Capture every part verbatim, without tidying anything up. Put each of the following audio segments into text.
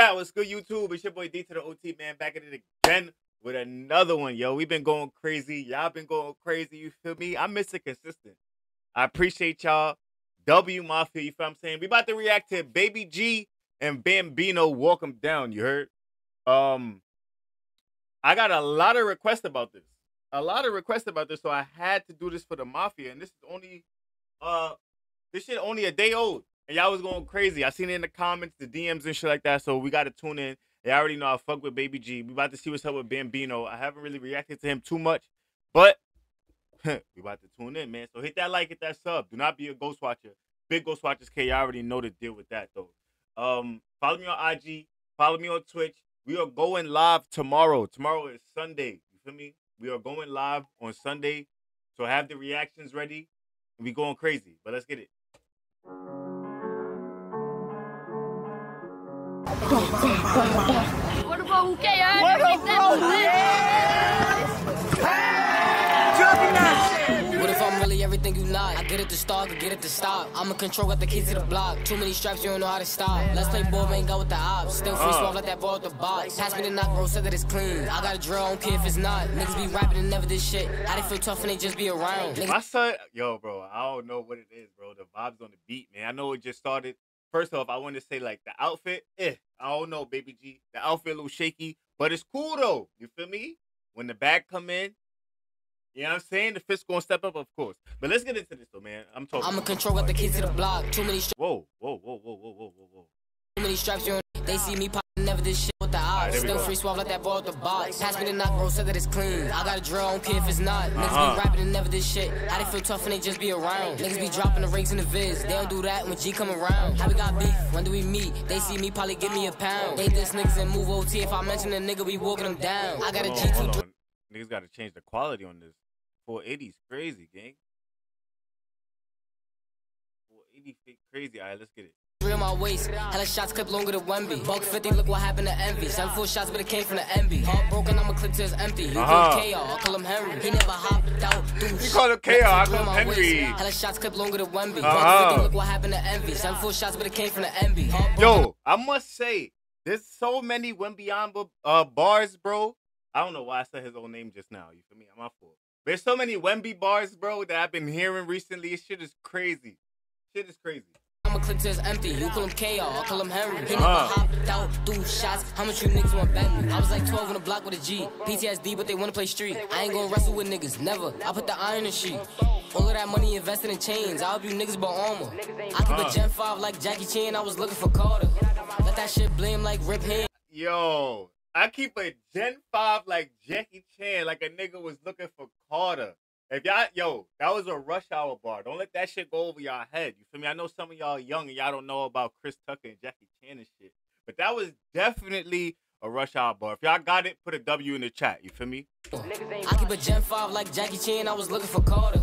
Yeah, what's good, YouTube? It's your boy D to the O T, man. Back at it again with another one, yo. We've been going crazy. Y'all been going crazy. You feel me? I miss it consistent. I appreciate y'all. W Mafia, you feel what I'm saying? We about to react to Baby Gee and Bam Bino. Walk them down, you heard? Um, I got a lot of requests about this. A lot of requests about this, so I had to do this for the Mafia. And this is only, uh, this shit only a day old. And y'all was going crazy. I seen it in the comments, the D Ms and shit like that. So we got to tune in. Y'all already know I fuck with Baby Gee. We about to see what's up with Bam Bino. I haven't really reacted to him too much, but we about to tune in, man. So hit that like, hit that sub. Do not be a ghost watcher. Big ghost watchers, K. Y'all already know to deal with that, though. Um, follow me on I G. Follow me on Twitch. We are going live tomorrow. Tomorrow is Sunday. You feel me? We are going live on Sunday. So have the reactions ready. And we going crazy. But let's get it. What about who K I? What if I'm What if I'm really everything you like? I get it to start, I get it to stop. I'ma control, got the keys to the block. Too many straps, you don't know how to stop. Let's play ball, man, go with the ops. Still free swap, let that ball at the box. Pass me the knock, bro, so that it's clean. I got a drill, I don't care if it's not. Niggas be rapping and never this shit. I didn't feel tough and they just be around. Niggas My son, yo, bro, I don't know what it is, bro. The vibes on the beat, man. I know it just started. First off, I want to say, like, the outfit, eh, I don't know, Baby Gee. The outfit a little shaky, but it's cool, though. You feel me? When the bag come in, you know what I'm saying? The fist gonna step up, of course. But let's get into this, though, man. I'm talking. I'm a control with the keys to the block. Too many. Whoa, whoa, whoa, whoa, whoa, whoa, whoa, whoa. Too many straps, you know, they see me pop. Never this shit with the eyes. Still free swap, let that ball at the box. Pass me the knock, bro, so that it's clean. I got a drill, I don't care if it's not. Niggas be rapping and never this shit. I didn't feel tough and they just be around. Niggas be dropping the rings in the viz. They don't do that when G come around. How we got beef? When do we meet? They see me, probably give me a pound. They this niggas and move O T. If I mention a nigga, we walking them down. I got a G two. Niggas gotta change the quality on this. four eighty's crazy, gang. four eighty fake crazy. Alright, let's get it. Three on my waist, hella shots clip longer than Wemby. Buck fifty, look what happened to Envy. Seven full shots, but it came from the Envy. Heart broken, I'ma clip till it's empty. You uh-huh. call him K O, I call him Henry. He never hopped out. Dude. You call him K O, I call him Henry. Hella shots clip longer than Wemby. Buck fifty, look what happened to Envy. Seven full shots, but it came from the Envy. Yo, I must say, there's so many Wemby uh, bars, bro. I don't know why I said his old name just now. You feel me? I'm my fault. There's so many Wemby bars, bro, that I've been hearing recently. Shit is crazy. Shit is crazy. I'ma clip to his empty. You call him K O, I call him Henry. He never hopped out, threw shots. How much you niggas want bet me? I was like twelve on the block with a G. P T S D, but they wanna play street. I ain't gonna wrestle with niggas, never. I put the iron in sheet. All of that money invested in chains. I hope you niggas bought armor. I keep a Gen five like Jackie Chan. I was looking for Cardi. Let that shit blame like Rip Hand. Yo, I keep a Gen five like Jackie Chan, like a nigga was looking for Cardi. If y'all, yo, that was a Rush Hour bar. Don't let that shit go over y'all head. You feel me? I know some of y'all young and y'all don't know about Chris Tucker and Jackie Chan and shit. But that was definitely a Rush Hour bar. If y'all got it, put a W in the chat. You feel me? I keep a Gen five like Jackie Chan. I was looking for Carter.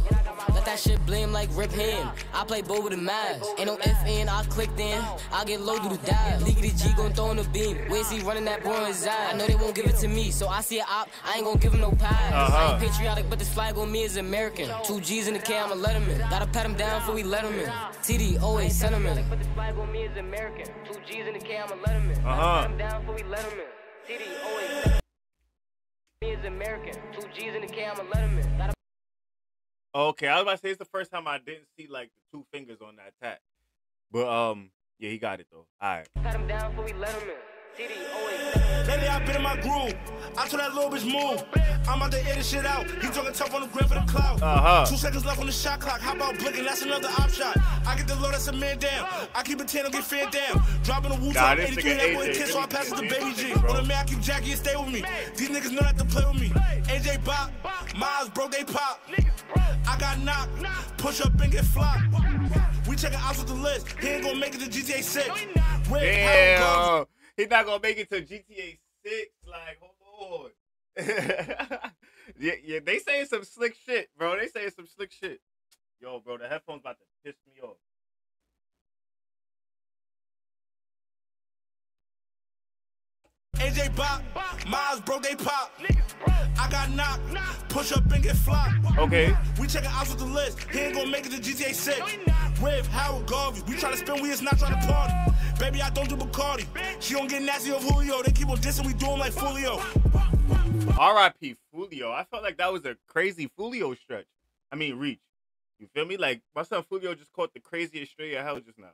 Let that shit blame like Rip Hand. I play bull with a mask. Ain't no F in, I clicked in. I get low through the dive. Leaky the G gon' throw in the beam. Where's he running that boy on his eye? I know they won't give it to me, so I see a op. I ain't gon' give him no pass. I ain't patriotic, but this flag on me is American. Two G's in the K, I'ma let him in. Gotta pat him down before we let him in. T D, always sentiment. But this flag on me is American. Two G's in the K, I'ma let him in. Gotta pat him down before we let him in. T D, always sentiment. Me is American. Two G's in the K, I'ma let him in. Okay, I was about to say it's the first time I didn't see like the two fingers on that tap, but um, yeah, he got it though. All right. Cut him down before we let him in. Lately I've been in my groove. I told that little bitch move. I'm about to air this shit out. You talking tough on the grip for the clout. Uh-huh. Two seconds left on the shot clock. How about blinking? That's another op shot. I get the low, that's a man down. I keep it ten, don't get fed down. Dropping the Wu-Tang eighty-three, that boy kiss, so I pass it to Baby Gee. On the man, I keep Jackie and stay with me. These niggas know not to play with me. A J Bop, Miles broke, they pop. I got knocked, push up and get flopped. We checking out with the list. He ain't gonna make it to G T A six. Damn. He's not gonna make it to G T A six. Like, hold on. yeah, yeah, they saying some slick shit, bro. They saying some slick shit. Yo, bro, the headphones about to piss me off. A J Bop, Miles broke, they pop. I got knocked, push up and get flopped. Okay. We checking out with the list. He ain't gonna make it to G T A six. With Howard Garvey, we try to spin, we is not trying to party. Baby, I don't do Bacardi. She don't get nasty of Julio. They keep on dissing, we do 'em like Fulio. R I P Fulio. I felt like that was a crazy Fulio stretch. I mean, reach. You feel me? Like, my son Fulio just caught the craziest stray of hell just now.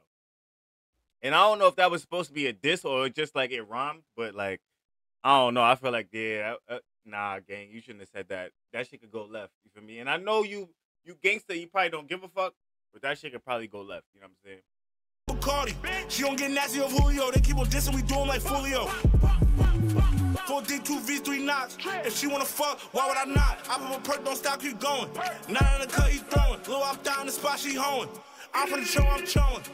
And I don't know if that was supposed to be a diss or just, like, it rhymed. But, like, I don't know. I feel like, yeah, uh, nah, gang, you shouldn't have said that. That shit could go left. You feel me? And I know you, you gangster, you probably don't give a fuck. But that shit could probably go left. You know what I'm saying? Cardi, she don't get nasty of Julio. They keep on dissing, we do 'em like Fulio. four D two V three knocks. If she wanna fuck, why would I not? I put a perk, don't stop, keep going. Not in the cut, he's throwing. Lil' up down the spot, she hoeing. I'm finna show, I'm chowing.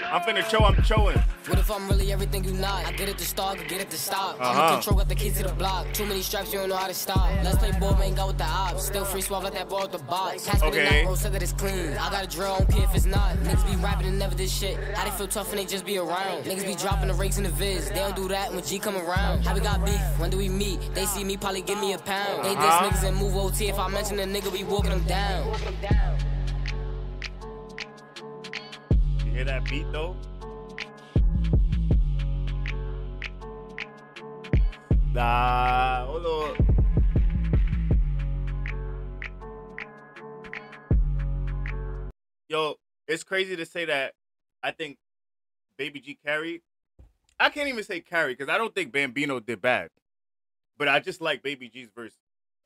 I'm finna show, I'm chowing. What if I'm really everything you not? I get it to start, get it to stop. Uh -huh. I control, got the keys to the block. Too many straps, you don't know how to stop. Let's play ball, man, go with the ops. Still free swap, let that ball at the box. Catch me okay. Roll, so that it's clean. I got a drill, I don't care if it's not. Niggas be rapping and never this shit. How they feel tough and they just be around. Niggas be dropping the rakes in the viz. They don't do that when G come around. How we got beef? When do we meet? They see me, probably give me a pound. They diss niggas and move O T. If I mention a nigga, we walking them down. You hear that beat though? Nah, hold on. Yo, it's crazy to say that. I think Baby Gee carried. I can't even say carry because I don't think Bam Bino did bad, but I just like Baby Gee's verse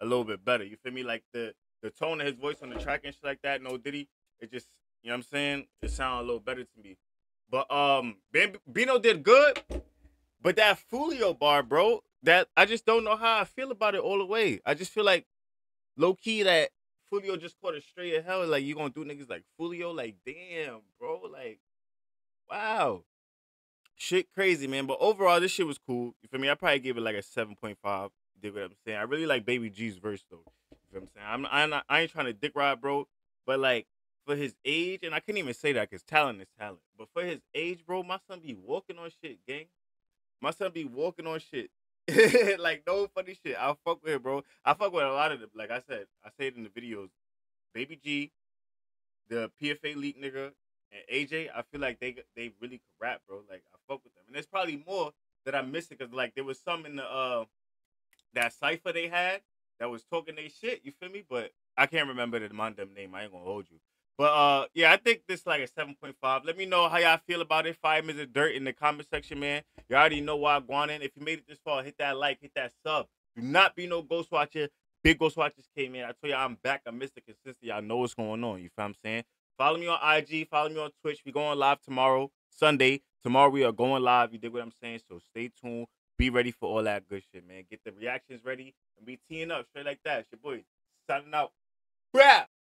a little bit better. You feel me? Like the the tone of his voice on the track and shit like that. No Diddy, it just, you know what I'm saying? It sounded a little better to me. But um, Bam Bino did good, but that Fulio bar, bro. That I just don't know how I feel about it all the way. I just feel like low-key that Fulio just caught a stray of hell. Like, you gonna do niggas like Fulio? Like, damn, bro. Like, wow. Shit crazy, man. But overall, this shit was cool. You feel me? I probably gave it like a seven point five. You dig what I'm saying? I really like Baby Gee's verse, though. You feel what I'm saying? I'm, I'm not, I ain't trying to dick ride, bro. But, like, for his age, and I couldn't even say that because talent is talent. But for his age, bro, my son be walking on shit, gang. My son be walking on shit. Like, no funny shit. I fuck with it, bro. I fuck with a lot of the, like I said, I say it in the videos. Baby Gee, the P F A leak nigga, and A J, I feel like they they really could rap, bro. Like, I fuck with them. And there's probably more that I missed because, like, there was some in the, uh, that cypher they had that was talking they shit, you feel me? But I can't remember the Mondem name. I ain't gonna hold you. But, uh, yeah, I think this like a seven point five. Let me know how y'all feel about it. Five minutes of dirt in the comment section, man. You already know why I'm going in. If you made it this far, hit that like, hit that sub. Do not be no Ghost Watcher. Big Ghost Watchers came in. I told y'all I'm back. I missed the consistency. Y'all know what's going on. You feel what I'm saying? Follow me on I G. Follow me on Twitch. We're going live tomorrow, Sunday. Tomorrow we are going live. You dig what I'm saying? So stay tuned. Be ready for all that good shit, man. Get the reactions ready and be teeing up straight like that. It's your boy signing out. Brap!